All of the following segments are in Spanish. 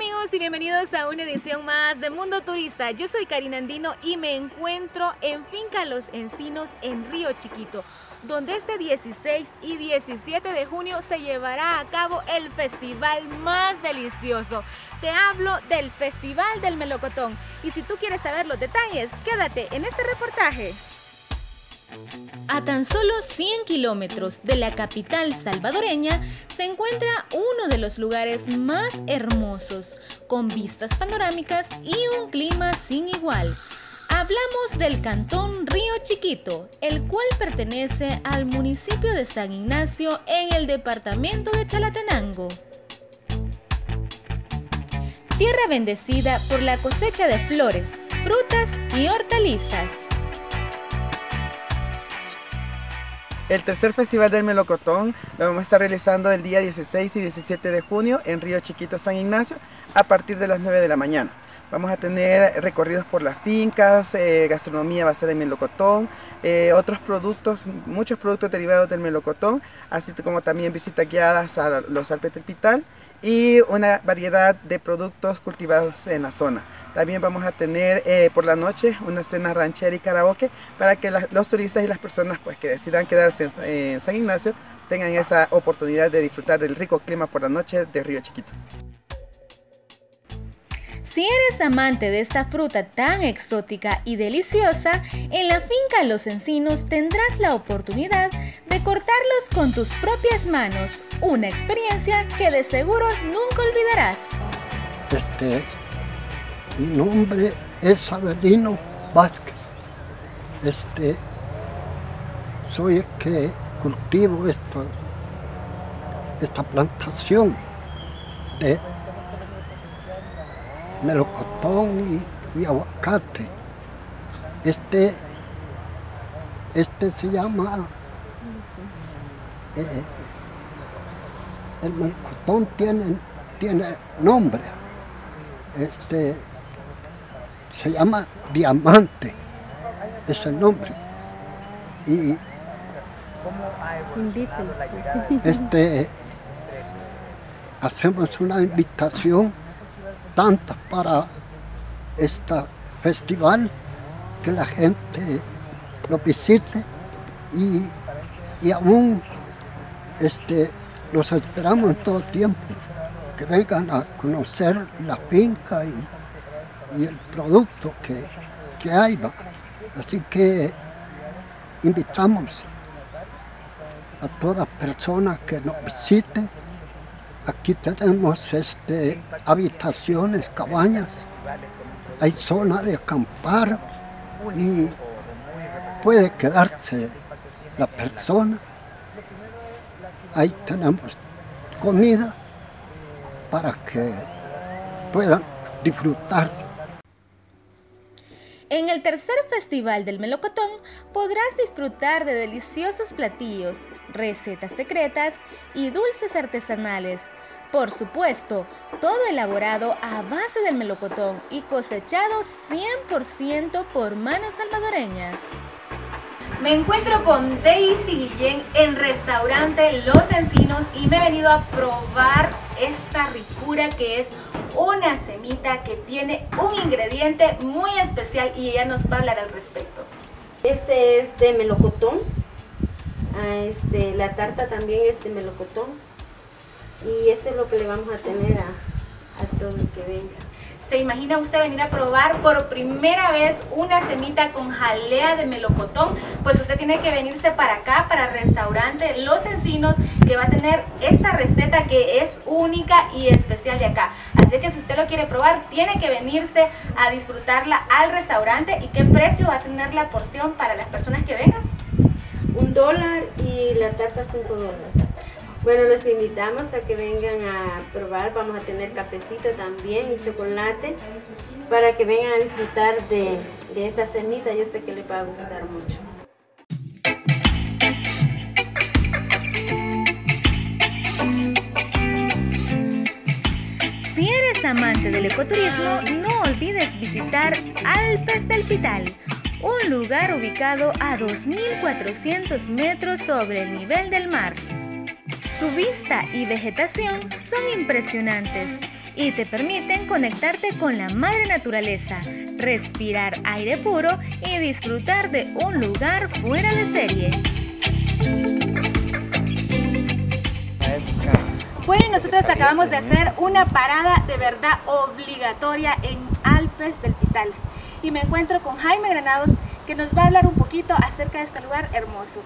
amigos y bienvenidos a una edición más de Mundo Turista. Yo soy Karina Andino y me encuentro en Finca Los Encinos en Río Chiquito, donde este 16 y 17 de junio se llevará a cabo el festival más delicioso. Te hablo del Festival del Melocotón. Y si tú quieres saber los detalles, quédate en este reportaje. A tan solo 100 kilómetros de la capital salvadoreña se encuentra uno de los lugares más hermosos, con vistas panorámicas y un clima sin igual. Hablamos del cantón Río Chiquito, el cual pertenece al municipio de San Ignacio en el departamento de Chalatenango. Tierra bendecida por la cosecha de flores, frutas y hortalizas. El tercer Festival del Melocotón lo vamos a estar realizando el día 16 y 17 de junio en Río Chiquito, San Ignacio, a partir de las 9 de la mañana. Vamos a tener recorridos por las fincas, gastronomía a base de melocotón, otros productos, muchos productos derivados del melocotón, así como también visitas guiadas a los Alpes del Pital y una variedad de productos cultivados en la zona. También vamos a tener por la noche una cena ranchera y karaoke para que los turistas y las personas pues, que decidan quedarse en San Ignacio tengan esa oportunidad de disfrutar del rico clima por la noche de Río Chiquito. Si eres amante de esta fruta tan exótica y deliciosa, en la finca Los Encinos tendrás la oportunidad de cortarlos con tus propias manos, una experiencia que de seguro nunca olvidarás. Mi nombre es Abelino Vázquez. Soy el que cultivo esta plantación de melocotón y aguacate. Se llama el melocotón, tiene nombre, se llama diamante, es el nombre. Y hacemos una invitación tanta para este festival, que la gente lo visite y aún los esperamos en todo tiempo, que vengan a conocer la finca y el producto que hay. Así que invitamos a todas personas que nos visiten. Aquí tenemos habitaciones, cabañas, hay zona de acampar y puede quedarse la persona. Ahí tenemos comida para que puedan disfrutar. En el tercer Festival del Melocotón podrás disfrutar de deliciosos platillos, recetas secretas y dulces artesanales. Por supuesto, todo elaborado a base del melocotón y cosechado 100% por manos salvadoreñas. Me encuentro con Daisy Guillén en Restaurante Los Encinos y me he venido a probar esta ricura que es una semita que tiene un ingrediente muy especial y ella nos va a hablar al respecto. Este es de melocotón, la tarta también es de melocotón y esto es lo que le vamos a tener a todo el que venga. ¿Se imagina usted venir a probar por primera vez una semita con jalea de melocotón? Pues usted tiene que venirse para acá, para el Restaurante Los Encinos, que va a tener esta receta que es única y especial de acá. Así que si usted lo quiere probar, tiene que venirse a disfrutarla al restaurante. ¿Y qué precio va a tener la porción para las personas que vengan? $1 y la tarta $5. Bueno, los invitamos a que vengan a probar. Vamos a tener cafecito también y chocolate para que vengan a disfrutar de esta cenita. Yo sé que les va a gustar mucho. Si eres amante del ecoturismo, no olvides visitar Alpes del Pital, un lugar ubicado a 2.400 metros sobre el nivel del mar. Su vista y vegetación son impresionantes y te permiten conectarte con la madre naturaleza, respirar aire puro y disfrutar de un lugar fuera de serie. Bueno, nosotros acabamos de hacer una parada de verdad obligatoria en Alpes del Pital y me encuentro con Jaime Granados, que nos va a hablar un poquito acerca de este lugar hermoso.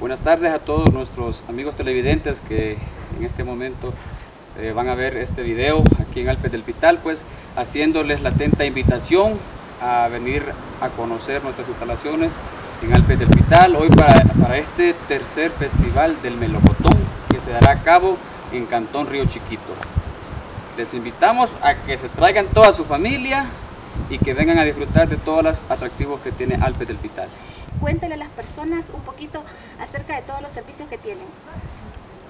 Buenas tardes a todos nuestros amigos televidentes que en este momento van a ver este video aquí en Alpes del Pital, pues haciéndoles la atenta invitación a venir a conocer nuestras instalaciones en Alpes del Pital, hoy para este tercer festival del melocotón que se dará a cabo en Cantón Río Chiquito. Les invitamos a que se traigan toda su familia y que vengan a disfrutar de todos los atractivos que tiene Alpes del Pital. Cuéntenle a las personas un poquito acerca de todos los servicios que tienen.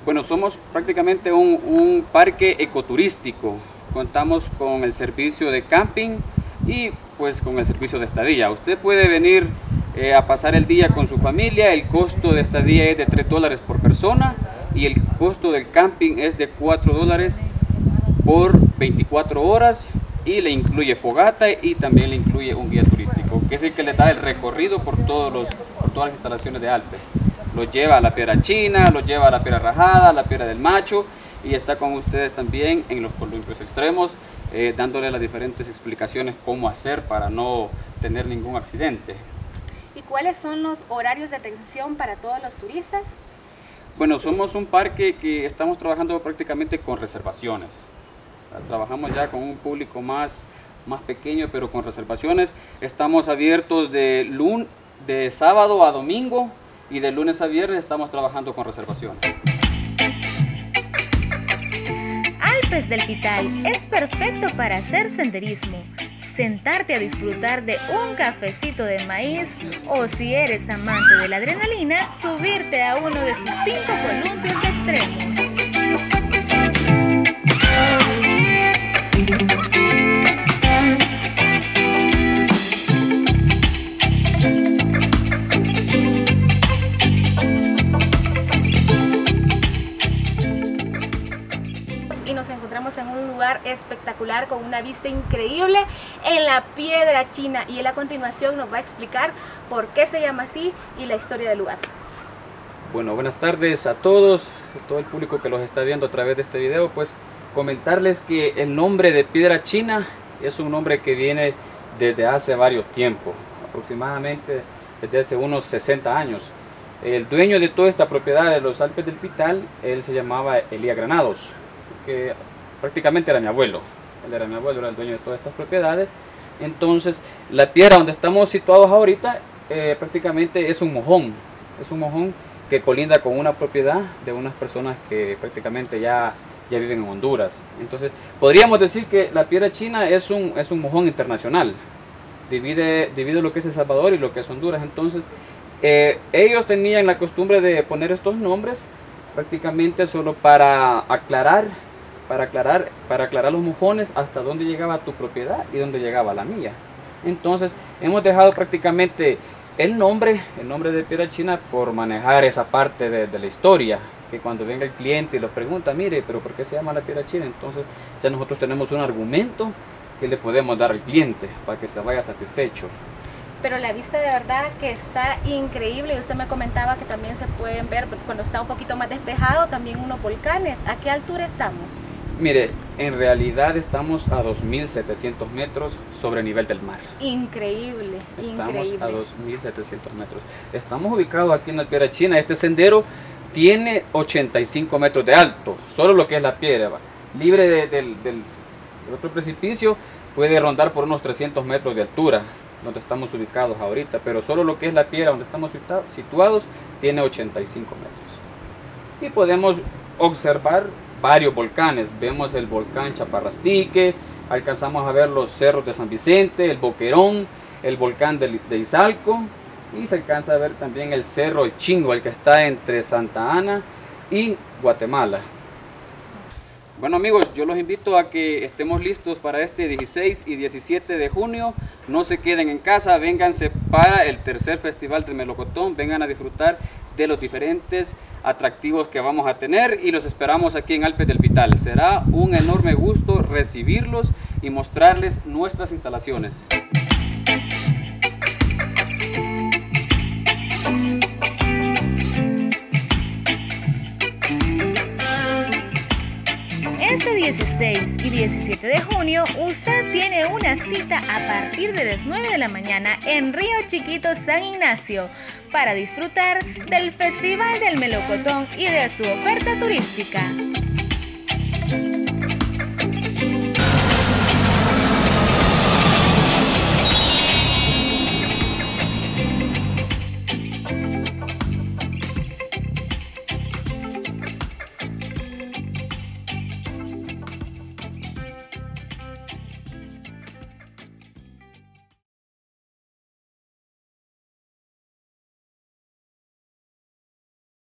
Bueno, somos prácticamente un parque ecoturístico. Contamos con el servicio de camping y pues con el servicio de estadía. Usted puede venir a pasar el día con su familia. El costo de estadía es de $3 por persona y el costo del camping es de $4 por 24 horas. Y le incluye fogata y también le incluye un guía turístico, que es el que le da el recorrido por todas las instalaciones de Alpes. Los lleva a la Piedra China, los lleva a la Piedra Rajada, a la Piedra del Macho, y está con ustedes también en los columpios extremos, dándole las diferentes explicaciones cómo hacer para no tener ningún accidente. ¿Y cuáles son los horarios de atención para todos los turistas? Bueno, somos un parque que estamos trabajando prácticamente con reservaciones. Trabajamos ya con un público más pequeño, pero con reservaciones. Estamos abiertos de sábado a domingo y de lunes a viernes estamos trabajando con reservaciones. Alpes del Pital es perfecto para hacer senderismo, sentarte a disfrutar de un cafecito de maíz o, si eres amante de la adrenalina, subirte a uno de sus 5 columpios extremos. Espectacular, con una vista increíble en la Piedra China, y él a continuación nos va a explicar por qué se llama así y la historia del lugar. Bueno, buenas tardes a todos, a todo el público que los está viendo a través de este video. Pues comentarles que el nombre de Piedra China es un nombre que viene desde hace varios tiempos, aproximadamente desde hace unos 60 años. El dueño de toda esta propiedad de los Alpes del Pital, él se llamaba Elías Granados, que prácticamente era mi abuelo. Él era mi abuelo, era el dueño de todas estas propiedades. Entonces, la piedra donde estamos situados ahorita prácticamente es un mojón. Es un mojón que colinda con una propiedad de unas personas que prácticamente ya viven en Honduras. Entonces, podríamos decir que la Piedra China es un mojón internacional. Divide lo que es El Salvador y lo que es Honduras. Entonces, ellos tenían la costumbre de poner estos nombres prácticamente solo para aclarar los mojones hasta dónde llegaba tu propiedad y dónde llegaba la mía. Entonces hemos dejado prácticamente el nombre de Piedra China por manejar esa parte de la historia, que cuando venga el cliente y lo pregunta, mire, pero ¿por qué se llama la Piedra China? Entonces ya nosotros tenemos un argumento que le podemos dar al cliente para que se vaya satisfecho. Pero la vista de verdad que está increíble, y usted me comentaba que también se pueden ver cuando está un poquito más despejado también unos volcanes. ¿A qué altura estamos? Mire, en realidad estamos a 2.700 metros sobre el nivel del mar. Increíble, increíble. Estamos a 2.700 metros. Estamos ubicados aquí en la Piedra China. Este sendero tiene 85 metros de alto, solo lo que es la piedra. Libre del otro precipicio, puede rondar por unos 300 metros de altura, donde estamos ubicados ahorita. Pero solo lo que es la piedra donde estamos situados tiene 85 metros. Y podemos observar varios volcanes. Vemos el volcán Chaparrastique, alcanzamos a ver los cerros de San Vicente, el Boquerón, el volcán de Izalco, y se alcanza a ver también el cerro El Chingo, el que está entre Santa Ana y Guatemala. Bueno amigos, yo los invito a que estemos listos para este 16 y 17 de junio. No se queden en casa, vénganse para el tercer festival del melocotón, vengan a disfrutar de los diferentes atractivos que vamos a tener, y los esperamos aquí en Alpes del Pital. Será un enorme gusto recibirlos y mostrarles nuestras instalaciones. Este 16 y 17 de junio usted tiene una cita a partir de las 9 de la mañana en Río Chiquito, San Ignacio, para disfrutar del Festival del Melocotón y de su oferta turística.